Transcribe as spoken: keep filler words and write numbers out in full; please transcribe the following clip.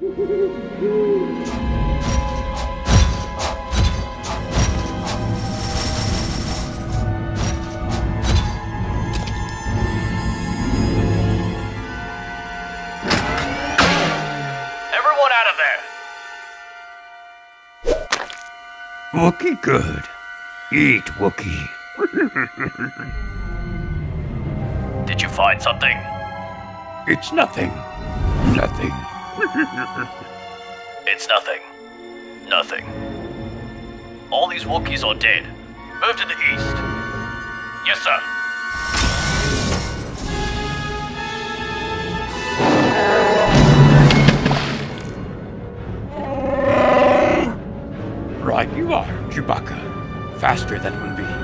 Everyone out of there! Wookie good. Eat, Wookie. Did you find something? It's nothing. Nothing. It's nothing. Nothing. All these Wookiees are dead. Move to the east. Yes, sir. Right you are, Chewbacca. Faster that will be.